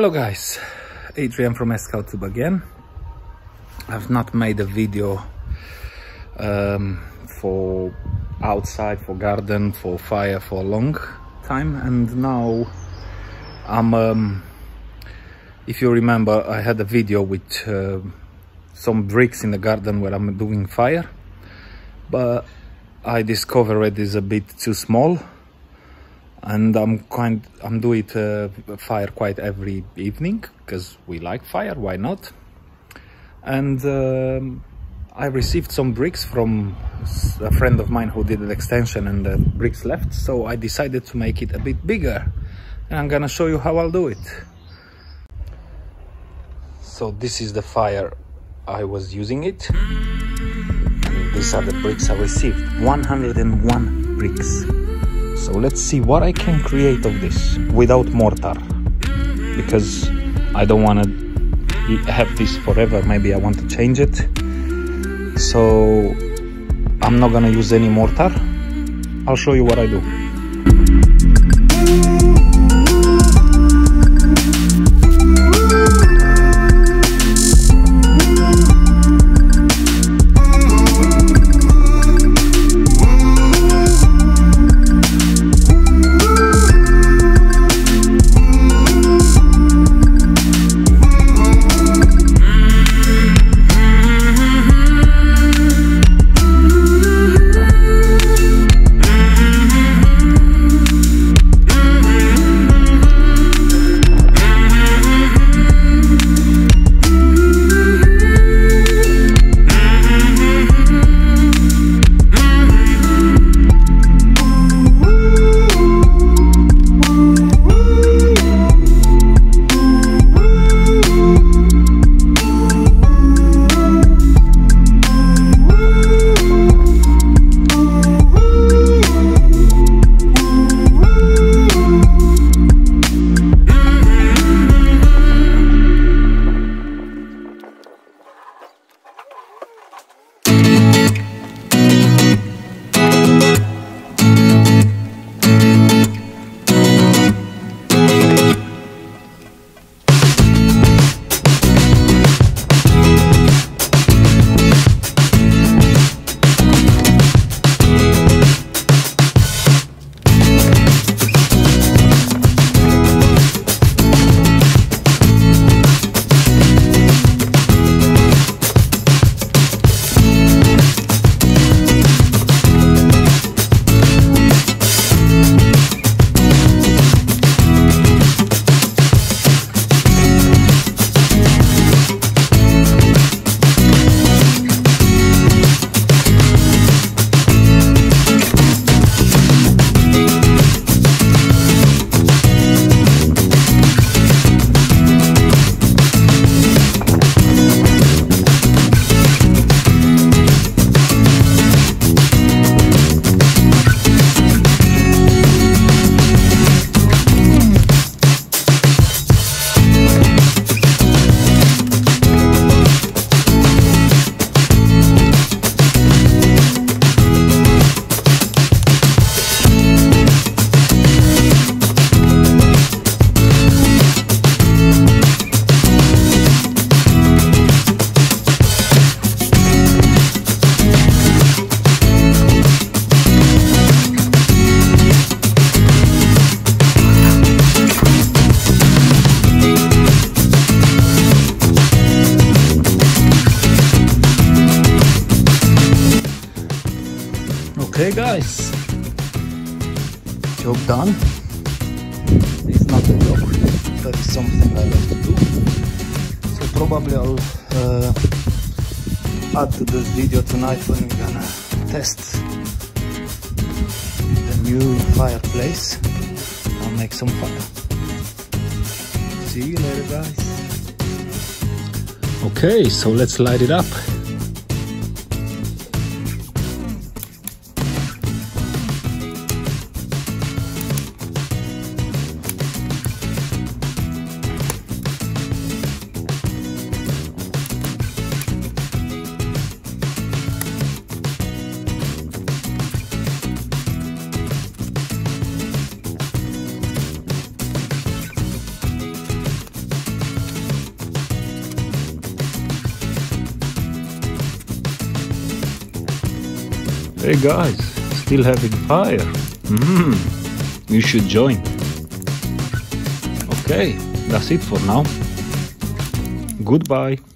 Hello guys, Adrian from AskHowTube again. I've not made a video for outside, for garden, for fire for a long time, and now I'm if you remember, I had a video with some bricks in the garden where I'm doing fire, but I discovered it is a bit too small. And I'm doing fire quite every evening because we like fire, why not? And I received some bricks from a friend of mine who did an extension and the bricks left, so I decided to make it a bit bigger, and I'm gonna show you how I'll do it. So this is the fire I was using it. And these are the bricks I received, 101 bricks. So let's see what I can create of this without mortar, because I don't want to have this forever. Maybe I want to change it. So I'm not going to use any mortar. I'll show you what I do. Okay guys, job done. It's not a job, that is something I love to do. So probably I'll add to this video tonight when we're gonna test the new fireplace. I'll make some fire. See you later guys. Okay, so let's light it up. Hey guys, still having fire? You should join. Okay, that's it for now. Goodbye.